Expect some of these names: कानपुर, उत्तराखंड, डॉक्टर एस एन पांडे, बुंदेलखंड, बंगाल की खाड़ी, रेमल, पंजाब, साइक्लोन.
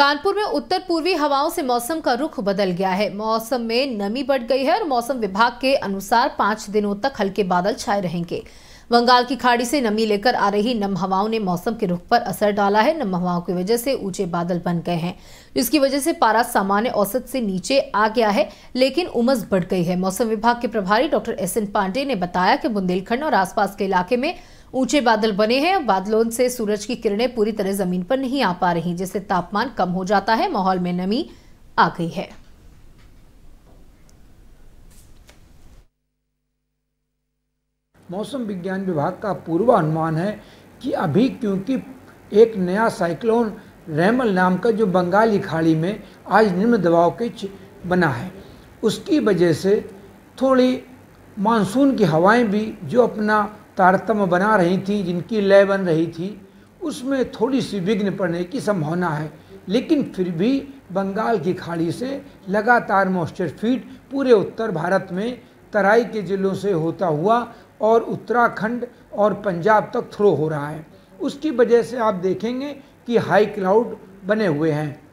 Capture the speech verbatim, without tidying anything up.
कानपुर में उत्तर पूर्वी हवाओं से मौसम का रुख बदल गया है। मौसम में नमी बढ़ गई है और मौसम विभाग के अनुसार पाँच दिनों तक हल्के बादल छाए रहेंगे। बंगाल की खाड़ी से नमी लेकर आ रही नम हवाओं ने मौसम के रुख पर असर डाला है। नम हवाओं की वजह से ऊंचे बादल बन गए हैं, जिसकी वजह से पारा सामान्य औसत से नीचे आ गया है, लेकिन उमस बढ़ गई है। मौसम विभाग के प्रभारी डॉक्टर एस एन पांडे ने बताया कि बुंदेलखंड और आसपास के इलाके में ऊंचे बादल बने हैं। बादलों से सूरज की किरणें पूरी तरह जमीन पर नहीं आ पा रही, जिससे तापमान कम हो जाता है। माहौल में नमी आ गई है। मौसम विज्ञान विभाग का पूर्वानुमान है कि अभी क्योंकि एक नया साइक्लोन रेमल नाम का जो बंगाल की खाड़ी में आज निम्न दबाव के बना है, उसकी वजह से थोड़ी मानसून की हवाएं भी जो अपना तारतम्य बना रही थी, जिनकी लय बन रही थी, उसमें थोड़ी सी विघ्न पड़ने की संभावना है। लेकिन फिर भी बंगाल की खाड़ी से लगातार मॉइस्चर फीड पूरे उत्तर भारत में तराई के जिलों से होता हुआ और उत्तराखंड और पंजाब तक थ्रो हो रहा है। उसकी वजह से आप देखेंगे कि हाई क्लाउड बने हुए हैं।